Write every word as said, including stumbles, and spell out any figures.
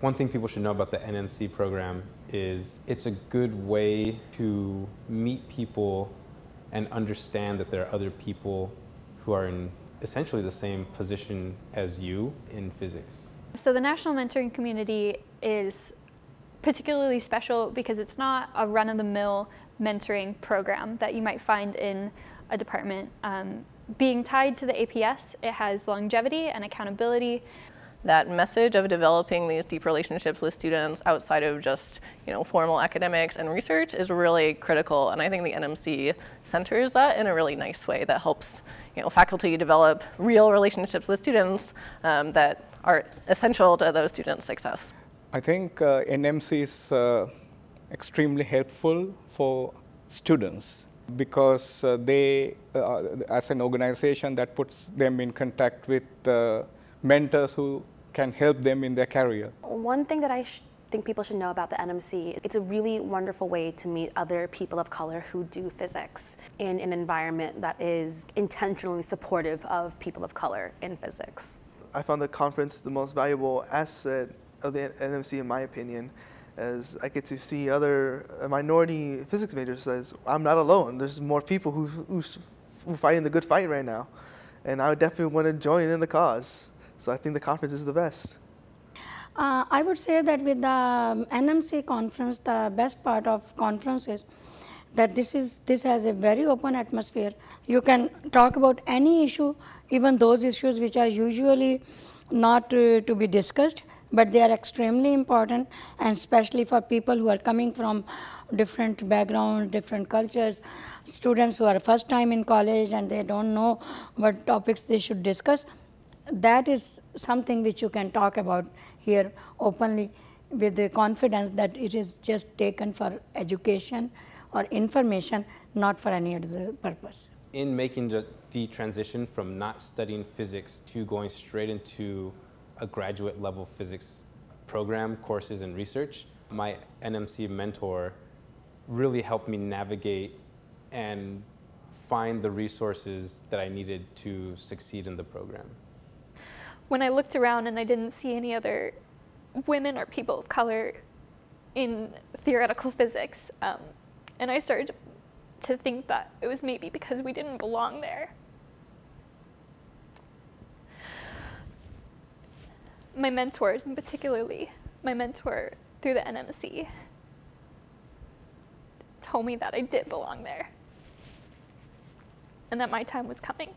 One thing people should know about the N M C program is it's a good way to meet people and understand that there are other people who are in essentially the same position as you in physics. So the National Mentoring Community is particularly special because it's not a run-of-the-mill mentoring program that you might find in a department. Um, being tied to the A P S, it has longevity and accountability. That message of developing these deep relationships with students outside of just, you know, formal academics and research is really critical, and I think the N M C centers that in a really nice way that helps, you know, faculty develop real relationships with students um, that are essential to those students' success. I think uh, N M C is uh, extremely helpful for students because uh, they, uh, as an organization, that puts them in contact with uh, mentors who can help them in their career. One thing that I think people should know about the N M C, it's a really wonderful way to meet other people of color who do physics in an environment that is intentionally supportive of people of color in physics. I found the conference the most valuable asset of the N M C in my opinion, as I get to see other minority physics majors as I'm not alone. There's more people who, who's, who fighting the good fight right now, and I would definitely want to join in the cause. So I think the conference is the best. Uh, I would say that with the N M C conference, the best part of conference is that this is this has a very open atmosphere. You can talk about any issue, even those issues which are usually not uh, to be discussed, but they are extremely important, and especially for people who are coming from different backgrounds, different cultures, students who are first time in college and they don't know what topics they should discuss. That is something which you can talk about here openly with the confidence that it is just taken for education or information, not for any other purpose. In making just the transition from not studying physics to going straight into a graduate level physics program, courses and research, my N M C mentor really helped me navigate and find the resources that I needed to succeed in the program. When I looked around and I didn't see any other women or people of color in theoretical physics, um, and I started to think that it was maybe because we didn't belong there. My mentors, and particularly my mentor through the N M C, told me that I did belong there and that my time was coming.